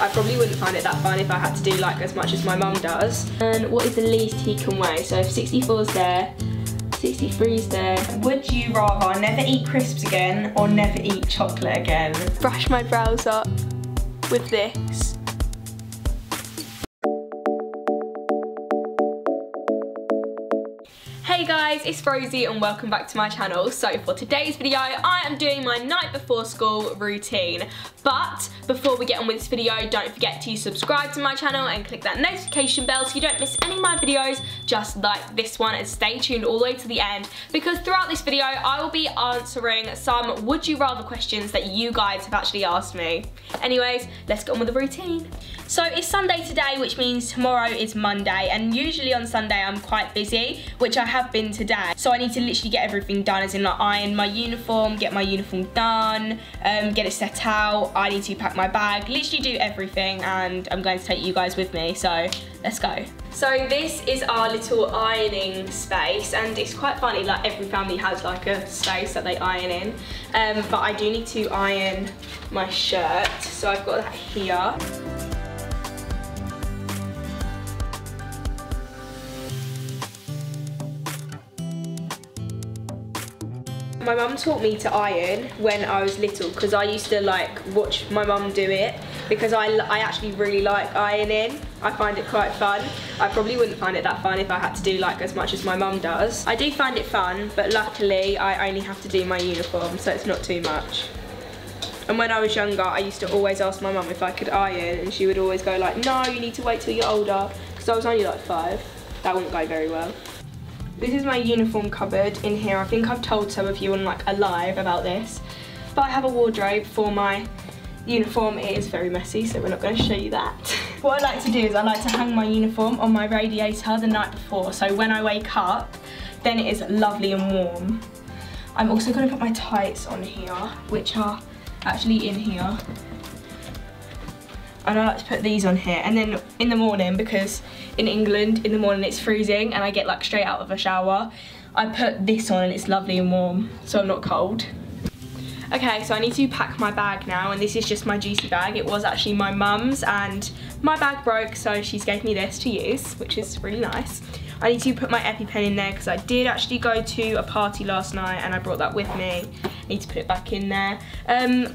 I probably wouldn't find it that fun if I had to do like as much as my mum does. And what is the least he can weigh? So if 64's there, 63's there. Would you rather never eat crisps again or never eat chocolate again? Brush my brows up with this. Hey guys, it's Rosie and welcome back to my channel. So for today's video, I am doing my night before school routine. But before we get on with this video, don't forget to subscribe to my channel and click that notification bell so you don't miss any of my videos just like this one, and stay tuned all the way to the end because throughout this video, I will be answering some would you rather questions that you guys have actually asked me. Anyways, let's get on with the routine. So it's Sunday today, which means tomorrow is Monday, and usually on Sunday I'm quite busy, which I have been today. So I need to literally get everything done, as in like iron my uniform, get my uniform done, get it set out, I need to pack my bag, literally do everything, and I'm going to take you guys with me, so let's go. So this is our little ironing space, and it's quite funny, like every family has like a space that they iron in, but I do need to iron my shirt, so I've got that here. My mum taught me to iron when I was little because I used to like watch my mum do it because I actually really like ironing. I find it quite fun. I probably wouldn't find it that fun if I had to do like as much as my mum does. I do find it fun, but luckily I only have to do my uniform, so it's not too much. And when I was younger, I used to always ask my mum if I could iron, and she would always go like, no, you need to wait till you're older, because I was only like 5. That wouldn't go very well. This is my uniform cupboard in here. I think I've told some of you on like a live about this, but I have a wardrobe for my uniform. It is very messy, so we're not going to show you that. What I like to do is I like to hang my uniform on my radiator the night before, so when I wake up, then it is lovely and warm. I'm also going to put my tights on here, which are actually in here. And I like to put these on here, and then in the morning, because in England in the morning it's freezing and I get like straight out of a shower, I put this on and it's lovely and warm, so I'm not cold. Okay, so I need to pack my bag now, and this is just my juicy bag. It was actually my mum's and my bag broke, so she's gave me this to use, which is really nice. I need to put my EpiPen in there because I did actually go to a party last night and I brought that with me. I need to put it back in there.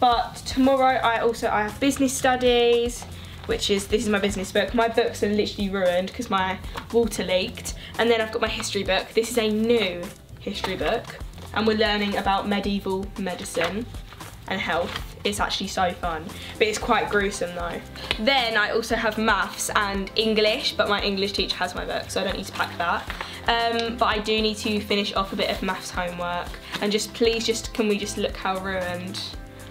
But tomorrow I have business studies, which is, this is my business book. My books are literally ruined because my water leaked. And then I've got my history book. This is a new history book, and we're learning about medieval medicine and health. It's actually so fun, but it's quite gruesome though. Then I also have maths and English, but my English teacher has my book, so I don't need to pack that. But I do need to finish off a bit of maths homework, and just please, just can we just look how ruined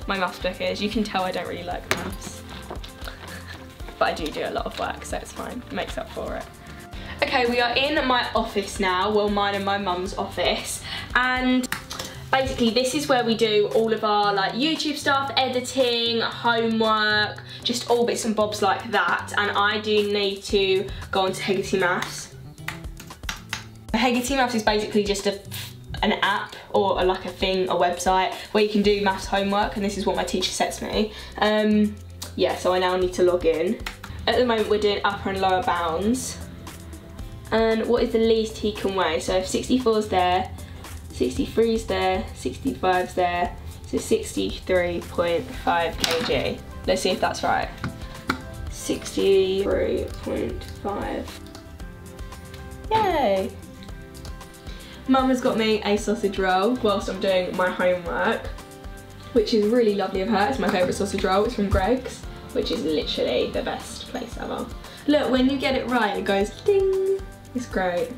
my maths book is? You can tell I don't really like maths, but I do a lot of work, so it's fine. It makes up for it. Okay, we are in my office now, well, mine and my mum's office, and basically, this is where we do all of our like YouTube stuff, editing, homework, just all bits and bobs like that. And I do need to go on to Hegarty Maths. Hegarty Maths is basically just an app or like a thing, a website where you can do maths homework, and this is what my teacher sets me. Yeah, so I now need to log in. At the moment, we're doing upper and lower bounds. And what is the least he can weigh? So if 64's there, 63's there, 65's there, so 63.5 kg. Let's see if that's right. 63.5. Yay! Mum has got me a sausage roll whilst I'm doing my homework, which is really lovely of her. It's my favourite sausage roll. It's from Greggs, which is literally the best place ever. Look, when you get it right, it goes ding. It's great.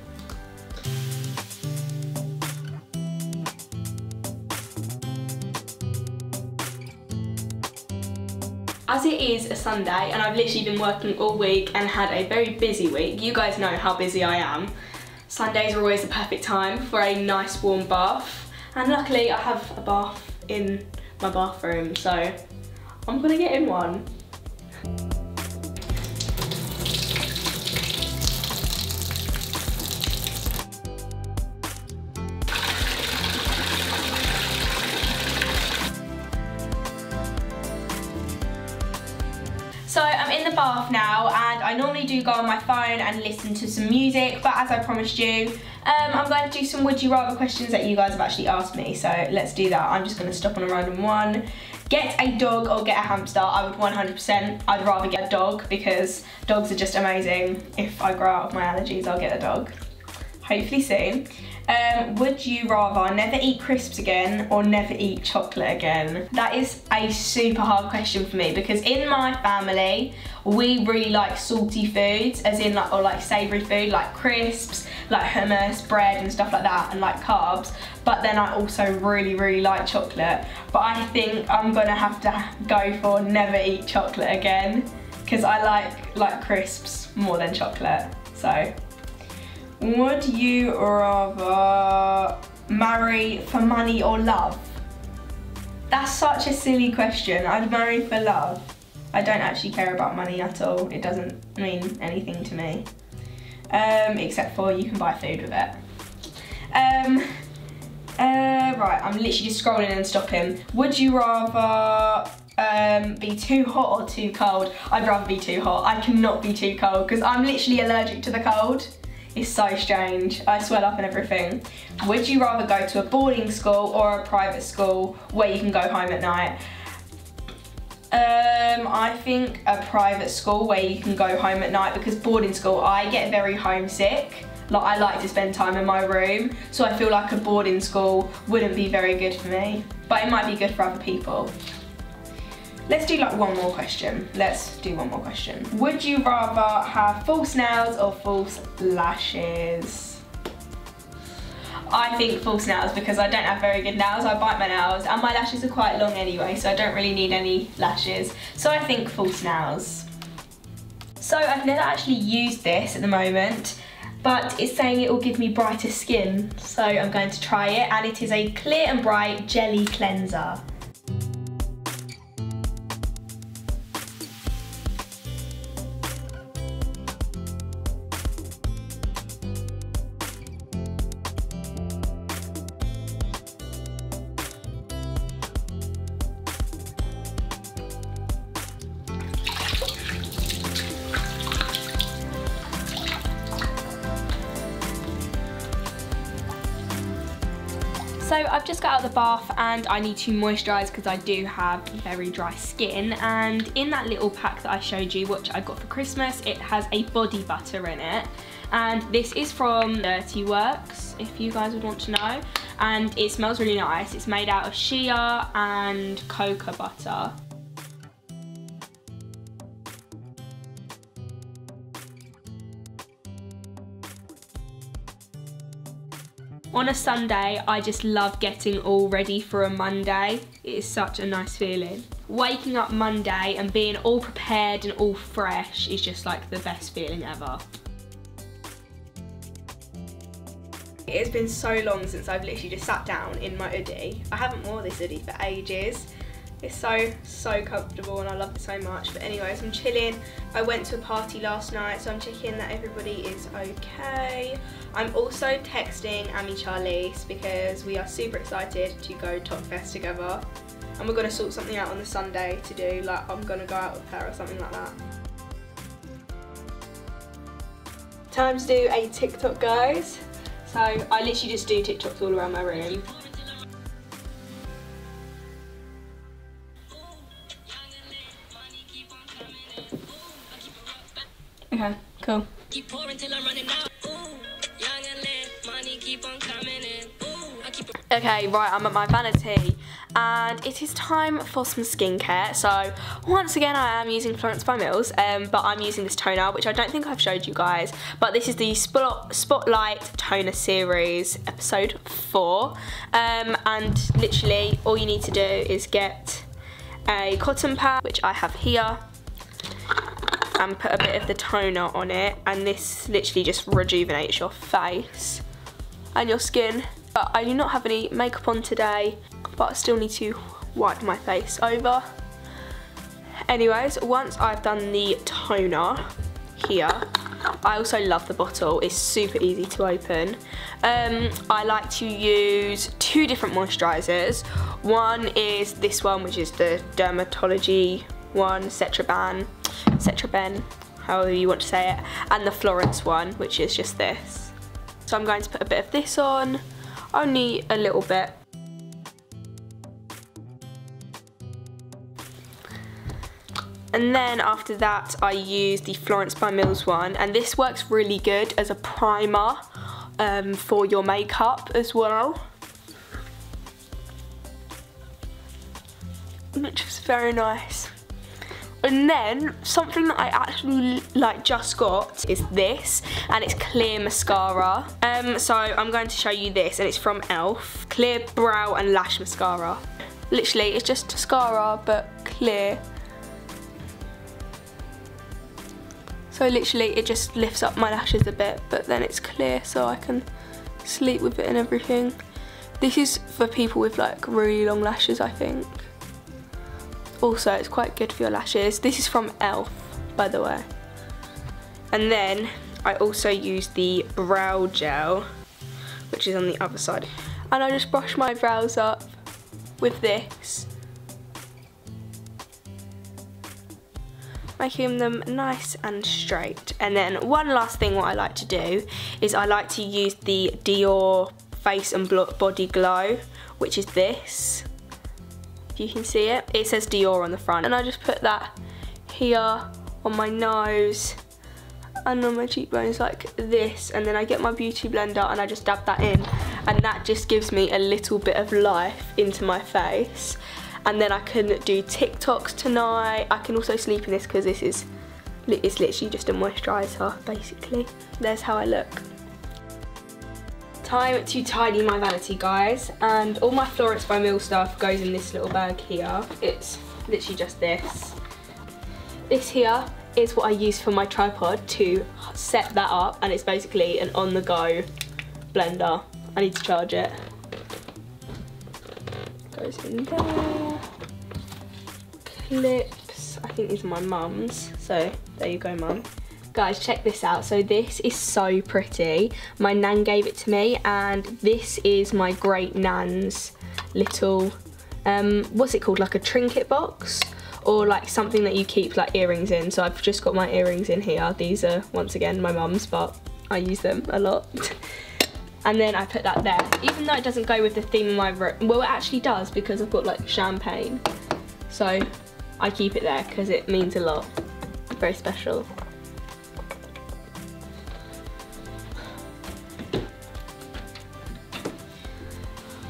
As it is a Sunday, and I've literally been working all week and had a very busy week, you guys know how busy I am. Sundays are always the perfect time for a nice warm bath, and luckily I have a bath in my bathroom, so I'm gonna get in one. So I'm in the bath now, and I normally do go on my phone and listen to some music, but as I promised you, I'm going to do some would you rather questions that you guys have actually asked me, so let's do that. I'm just going to stop on a random one. Get a dog or get a hamster? I would 100%, I'd rather get a dog because dogs are just amazing. If I grow out of my allergies, I'll get a dog. Hopefully soon. Would you rather never eat crisps again or never eat chocolate again? That is a super hard question for me because in my family, we really like salty foods, as in like, or like savoury food, like crisps, like hummus, bread and stuff like that, and like carbs. But then I also really like chocolate. But I think I'm gonna have to go for never eat chocolate again because I like crisps more than chocolate, so. Would you rather marry for money or love? That's such a silly question. I'd marry for love. I don't actually care about money at all. It doesn't mean anything to me. Except for you can buy food with it. Right, I'm literally just scrolling and stopping. Would you rather be too hot or too cold? I'd rather be too hot. I cannot be too cold because I'm literally allergic to the cold. It's so strange. I swell up and everything. Would you rather go to a boarding school or a private school where you can go home at night? I think a private school where you can go home at night, because boarding school, I get very homesick. Like, I like to spend time in my room, so I feel like a boarding school wouldn't be very good for me, but it might be good for other people. Let's do like one more question. Let's do one more question. Would you rather have false nails or false lashes? I think false nails because I don't have very good nails. I bite my nails and my lashes are quite long anyway, so I don't really need any lashes. So I think false nails. So I've never actually used this at the moment, but it's saying it will give me brighter skin. So I'm going to try it, and it is a clear and bright jelly cleanser. So I've just got out of the bath and I need to moisturise because I do have very dry skin, and in that little pack that I showed you, which I got for Christmas, it has a body butter in it, and this is from Dirty Works, if you guys would want to know, and it smells really nice. It's made out of shea and cocoa butter. On a Sunday, I just love getting all ready for a Monday. It is such a nice feeling. Waking up Monday and being all prepared and all fresh is just like the best feeling ever. It's been so long since I've literally just sat down in my hoodie. I haven't worn this hoodie for ages. It's so comfortable and I love it so much. But anyways, I'm chilling. I went to a party last night, so I'm checking that everybody is okay. I'm also texting Amy Charlize because we are super excited to go Topfest together. And we're gonna sort something out on the Sunday to do, like I'm gonna go out with her or something like that. Time to do a TikTok, guys. So I literally just do TikToks all around my room. Okay, cool. Keep pouring till I'm running out. Okay, right, I'm at my vanity and it is time for some skincare. So once again, I am using Florence by Mills, but I'm using this toner, which I don't think I've showed you guys, but this is the Spotlight Toner Series, episode 4. And literally all you need to do is get a cotton pad, which I have here, and put a bit of the toner on it, and this literally just rejuvenates your face and your skin. But I do not have any makeup on today, but I still need to wipe my face over. Anyways, once I've done the toner here, I also love the bottle, it's super easy to open. I like to use 2 different moisturisers. One is this one, which is the dermatology one, Cetraben. Cetraben, however you want to say it, and the Florence one, which is just this. So I'm going to put a bit of this on, only a little bit. And then after that, I use the Florence by Mills one, and this works really good as a primer for your makeup as well, which is very nice. And then something that I actually just got is this, and it's clear mascara. So I'm going to show you this, and it's from e.l.f. Clear brow and lash mascara. Literally, it's just mascara but clear. So literally, it just lifts up my lashes a bit, but then it's clear, so I can sleep with it and everything. This is for people with like really long lashes, I think. Also, it's quite good for your lashes. This is from e.l.f., by the way. And then I also use the brow gel, which is on the other side. And I just brush my brows up with this, making them nice and straight. And then one last thing what I like to do is I like to use the Dior Face and Body Glow, which is this. You can see it. It says Dior on the front, and I just put that here on my nose and on my cheekbones like this, and then I get my beauty blender and I just dab that in, and that just gives me a little bit of life into my face. And then I can do TikToks tonight. I can also sleep in this because this is it's literally just a moisturiser, basically. There's how I look. Time to tidy my vanity, guys, and all my Florence by Mills stuff goes in this little bag here. It's literally just this. This here is what I use for my tripod to set that up, and it's basically an on-the-go blender. I need to charge it. Goes in there. Clips. I think these are my mum's, so there you go, mum. Guys, check this out. So this is so pretty. My nan gave it to me, and this is my great nan's little, what's it called, like a trinket box? Or like something that you keep like earrings in. So I've just got my earrings in here. These are, once again, my mum's, but I use them a lot. And then I put that there. Even though it doesn't go with the theme of my room, well, it actually does because I've got like champagne. So I keep it there because it means a lot. Very special.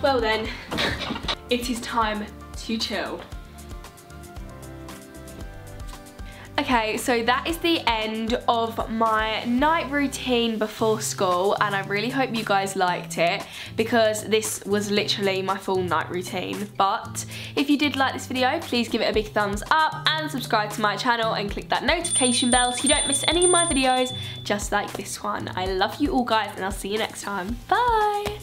Well then, it is time to chill. Okay, so that is the end of my night routine before school, and I really hope you guys liked it because this was literally my full night routine. But if you did like this video, please give it a big thumbs up and subscribe to my channel and click that notification bell so you don't miss any of my videos just like this one. I love you all, guys, and I'll see you next time. Bye!